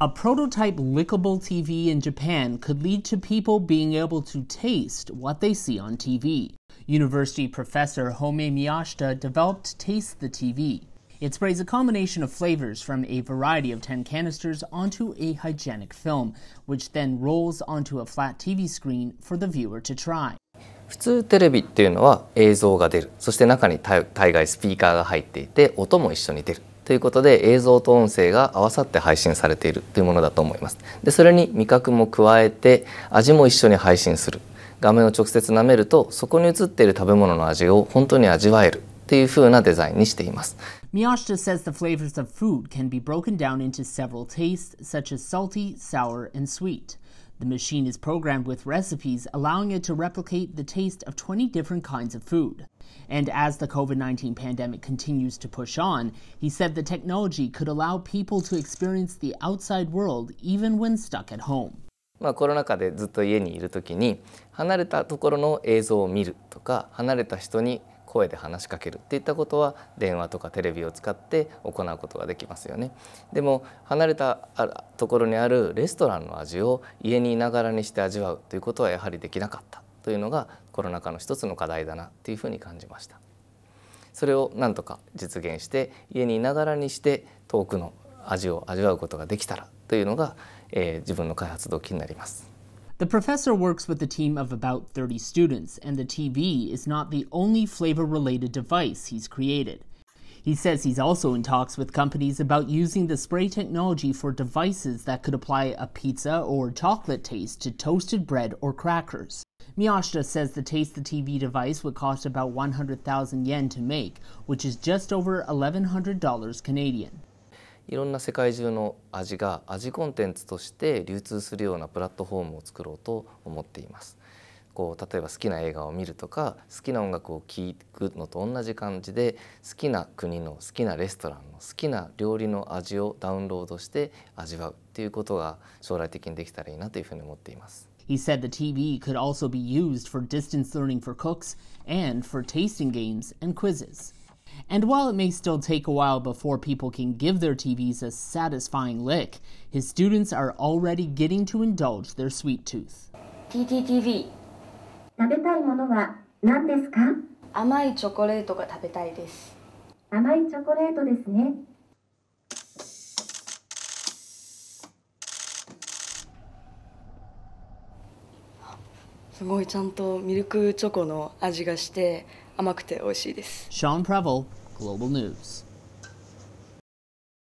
A prototype lickable TV in Japan could lead to people being able to taste what they see on TV. University professor Homei Miyashita developed Taste the TV. It sprays a combination of flavors from a variety of 10 canisters onto a hygienic film, which then rolls onto a flat TV screen for the viewer to try. 普通テレビっていうのは映像が出る。そして中に大概スピーカーが入っていて、音も一緒に出る。ということで映像と音声が合わさって配信されているというものだと思います。で、それに味覚も加えて味も一緒に配信する。画面を直接舐めるとそこに映っている食べ物の味を本当に味わえるっていう風なデザインにしています。Miyashita says the flavors of food can be broken down into several tastes, such as salty, sour, and sweet. The machine is programmed with recipes, allowing it to replicate the taste of 20 different kinds of food. And as the COVID-19 pandemic continues to push on, he said the technology could allow people to experience the outside world even when stuck at home. コロナ禍でずっと家にいる時に、離れたところの映像を見るとか、離れた人に声で話しかけるっていったことは電話とかテレビを使って行うことができますよね。でも離れたところにあるレストランの味を家にいながらにして味わうということはやはりできなかったというのがコロナ禍の一つの課題だなというふうに感じました。それをなんとか実現して家にいながらにして遠くの味を味わうことができたらというのが、自分の開発動機になります。The professor works with a team of about 30 students, and the TV is not the only flavor-related device he's created. He says he's also in talks with companies about using the spray technology for devices that could apply a pizza or chocolate taste to toasted bread or crackers. Miyashita says the Taste the TV device would cost about 100,000 yen to make, which is just over $1,100 Canadian. いろんな世界中の味が味コンテンツとして流通するようなプラットフォームを作ろうと思っています。こう例えば好きな映画を見るとか好きな音楽を聴くのと同じ感じで好きな国の好きなレストランの好きな料理の味をダウンロードして味わうっていうことが将来的にできたらいいなというふうに思っています。He said the TV could also be used for distance learning for cooks and for tasting games and quizzes. And while it may still take a while before people can give their TVs a satisfying lick, his students are already getting to indulge their sweet tooth. TTTV. 食べたいものは何ですか？甘いチョコレートが食べたいです。甘いチョコレートですね。すごいちゃんとミルクチョコの味がして。Sean Prevel, Global News.